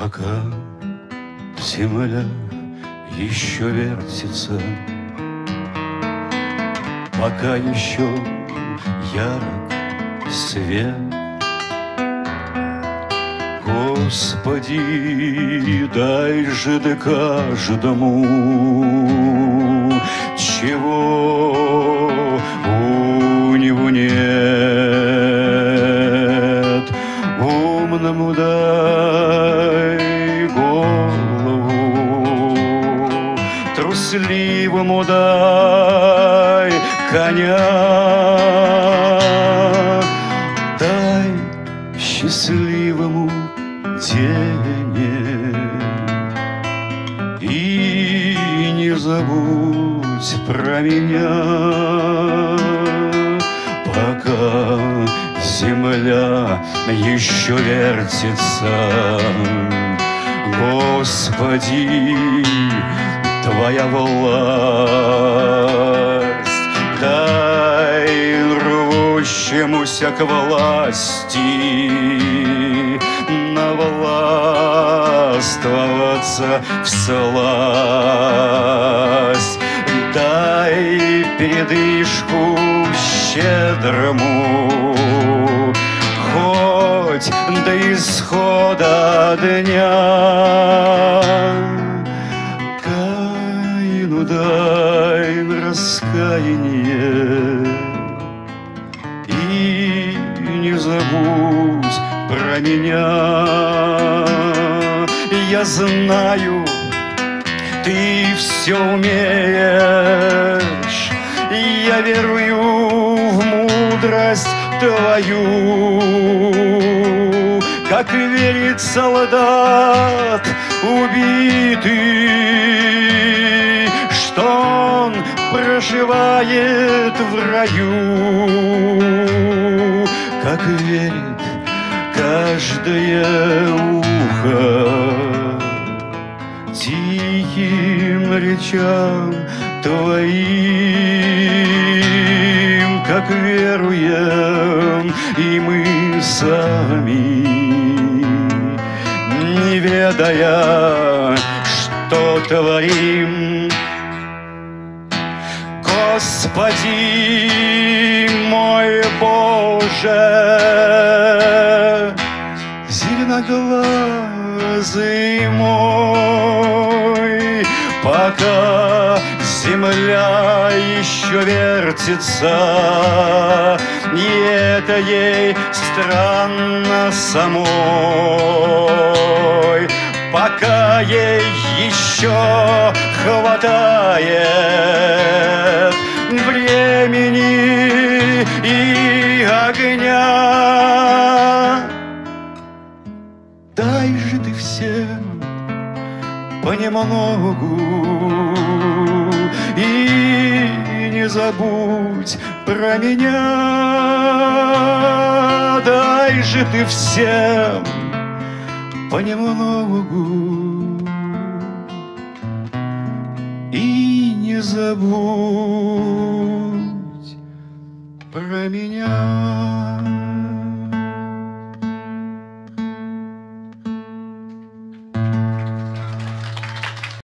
Пока земля еще вертится, пока еще ярок свет, Господи, дай же да каждому, чего у него нет. Умному дай голову, трусливому дай коня, дай счастливому денег и не забудь про меня. Пока земля еще вертится, Господи, Твоя власть, дай рвущемуся к власти властвоваться всласть, дай передышку щедрому, хоть до исхода дня. Каину дай раскаяние и не забудь про меня. Я знаю, ты все умеешь, я верую в мудрость твою, как верит солдат убитый, что он проживает в раю, как верит каждое ухо тихим речам Твоим, как веруем и мы сами, не ведая, что творим. Господи мой Боже, зеленоглазый мой, пока земля еще вертится, и это ей странно самой, пока ей еще хватает времени и огня, дай же ты всем понемногу и не забудь про меня, дай же ты всем понемногу и не забудь про меня.